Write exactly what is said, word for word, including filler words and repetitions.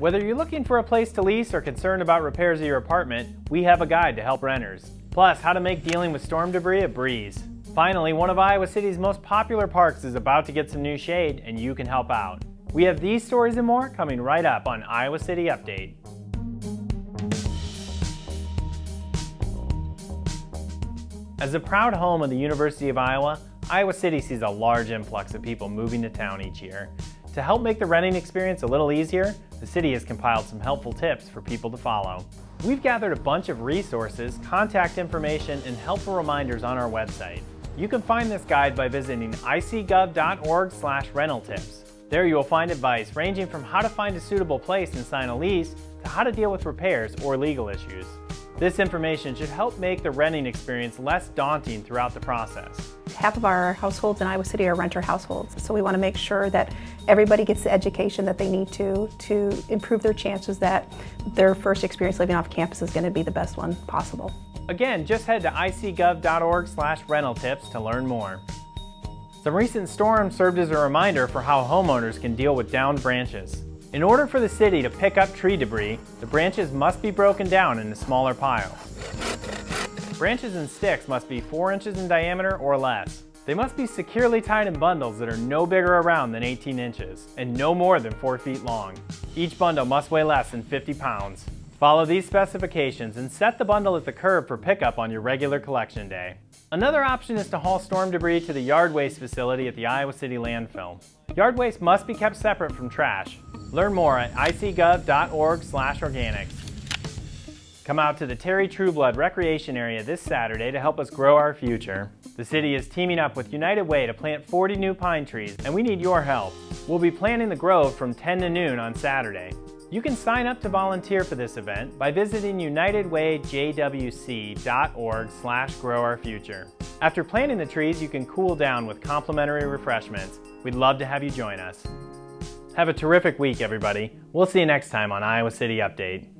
Whether you're looking for a place to lease or concerned about repairs of your apartment, we have a guide to help renters. Plus, how to make dealing with storm debris a breeze. Finally, one of Iowa City's most popular parks is about to get some new shade, and you can help out. We have these stories and more coming right up on Iowa City Update. As a proud home of the University of Iowa, Iowa City sees a large influx of people moving to town each year. To help make the renting experience a little easier, the city has compiled some helpful tips for people to follow. We've gathered a bunch of resources, contact information, and helpful reminders on our website. You can find this guide by visiting i c gov dot org slash rental tips. There you will find advice ranging from how to find a suitable place and sign a lease to how to deal with repairs or legal issues. This information should help make the renting experience less daunting throughout the process. Half of our households in Iowa City are renter households, so we want to make sure that everybody gets the education that they need to to improve their chances that their first experience living off campus is going to be the best one possible. Again, just head to i c gov dot org slash rental tips to learn more. Some recent storms served as a reminder for how homeowners can deal with downed branches. In order for the city to pick up tree debris, the branches must be broken down into smaller piles. Branches and sticks must be four inches in diameter or less. They must be securely tied in bundles that are no bigger around than eighteen inches and no more than four feet long. Each bundle must weigh less than fifty pounds. Follow these specifications and set the bundle at the curb for pickup on your regular collection day. Another option is to haul storm debris to the yard waste facility at the Iowa City landfill. Yard waste must be kept separate from trash. Learn more at i c gov dot org slash organics. Come out to the Terry Trueblood Recreation Area this Saturday to help us grow our future. The city is teaming up with United Way to plant forty new pine trees, and we need your help. We'll be planting the grove from ten to noon on Saturday. You can sign up to volunteer for this event by visiting united way j w c dot org slash grow our future. After planting the trees, you can cool down with complimentary refreshments. We'd love to have you join us. Have a terrific week, everybody. We'll see you next time on Iowa City Update.